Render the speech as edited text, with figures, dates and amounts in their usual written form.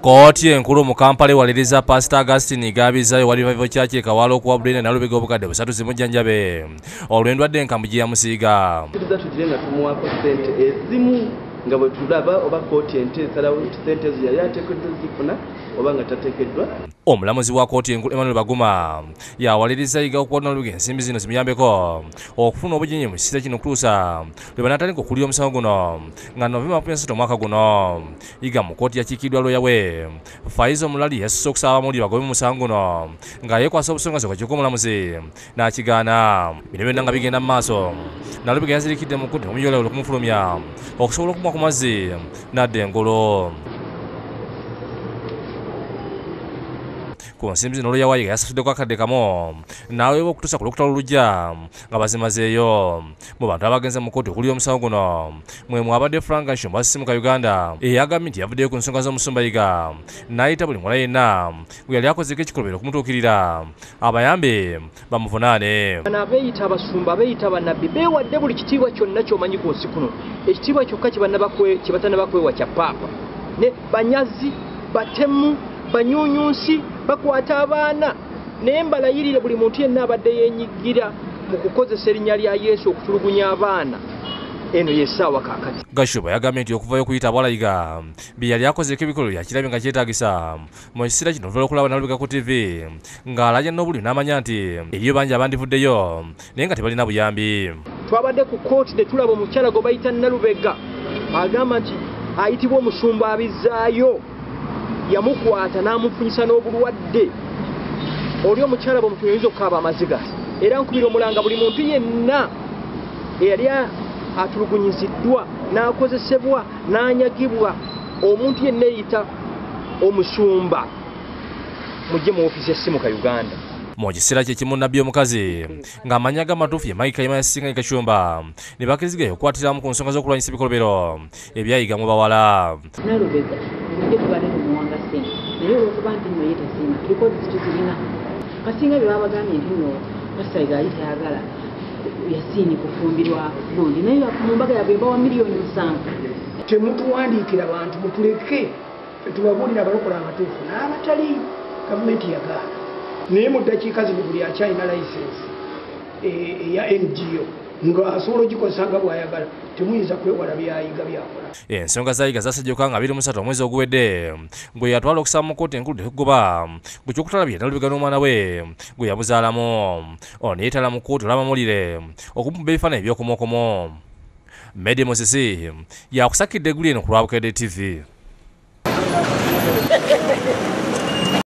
Kooti enkulu mu Kampala ewaliriza Pastor Augustine Gabizayo wali Revival Church e Kawala okuwa bulina n'alubega obukadde 3 olw'endwadde enkambwe ya Musiiga. Nga bwe tulaba oba kooti enteesalawo ssente yali ateekeddwa zifuna oba nga tateekeddwa. Omulamuzi wa kooti enkulu Emmanuel Baguma yawaliriza yiga okuwona oluga ensimbi zino zimuyambeko okufuna obugenyi mu kiseera kino okutuusa lwe banaatandika okulya omusango guno nga Novemba 27 omwaka guno yiga mu kooti yakiikiddwa looya we Faiza Omulali yasusse okusaba abamawulire bagobe mu musango guno nga yeekwasa obusongasoka ky'omulamuzi n'akigaana. Bino byonna nga bigenda mu maaso Nalubega yazirikidde mu kkutte omuyolero okumufulumya okusobola okumwa ku mazzi n'adda engolo. Ku nsimbi zino looya we yasasuddeko akadde kamu n'aweebwa okutuusa ku Lwokutaano olujja nga bazimazeeyo. Mu bantu abagenze mu kkooti okuwulira omusango guno mwe mwabadde Frank Nshumba Ssimuka Uganda eyagambye nti yavuddeyo ku nsonga z'omusumba Yiga n'ayita buli mulala yenna bwe yali akozeko ekikolobero okumutuukirira abayambe bamuvunaane. Abeeyita abasumba, abeeyita bannabbi beewadde buli kitiibwa kyonna ky'omanyi ku nsi kuno. Ekitiibwa kyokka kye batanabakwewa kya Paapa. Ne banyazi, batemu, banyunyusi bakwata abaana naye mbalayirire buli muntu yenna abadde yeenyigira mu kukozesa erinnya lya Yesu okutulugunya abaana eno yesawa kakati. Gashuba yagambye nti okuvayo okuyita abalayiga bye yali akozeko ebikolwa byakirabe nga kyetaagisa mu kiseera kino oluvalo okulaba Nalubega ku TV ng'alajja n'obuli n'amanya nti eriyo bangi abandivuddeyo naye nga tebalina buyambi. Twabadde ku kooti ne tulaba omukyala gwe bayita Nalubega agamba nti ayitibwa omusumba Abizaayo yamukwata n'amufunyisa n'obulwadde oli omukyala bw'omutunyiriza okukaaba amaziga era nkubira omulanga buli muntu yenna eyali atulugunyiziddwa n'akozesebwa n'anyagibwa omuntu yenna eyita omusumba mujje mu ofiisi y'essimu ka Uganda. Mu kiseera kyekimu nnabbi omukazi ng'amanya g'amatuufu ye Mike Kayima yasinga Kashumba ne bakkirizigayo okukwatiramu ku nsonga z'okulwanyisa ebikolobero ebyayiga mu bawala. Temutuwandiikira bantu mutuleke tubabuulire abalokola amatuufu n'abatali gavumenti yagaana. Naye mu ddakiika zino buli akyalina layisensi eya NGO nga asobola ogikozesa nga bw'ayagala temuyinza kwewala byayiga byakola. Ensonga z'ayiga zaasajjuka nga 23 omwezi oguwedde gwe yatwala okusaba mu kkooti enkulu okugoba ku ky'okutala bye Nalubega n'omwana we gwe yabuzaalamu ono yeetala mu kkooti olw'amawulire okumuba ebifaananyi eby'okumwokomo. Medi Mosisi yakusakidde eggulu eno ku Lwabukedde TV.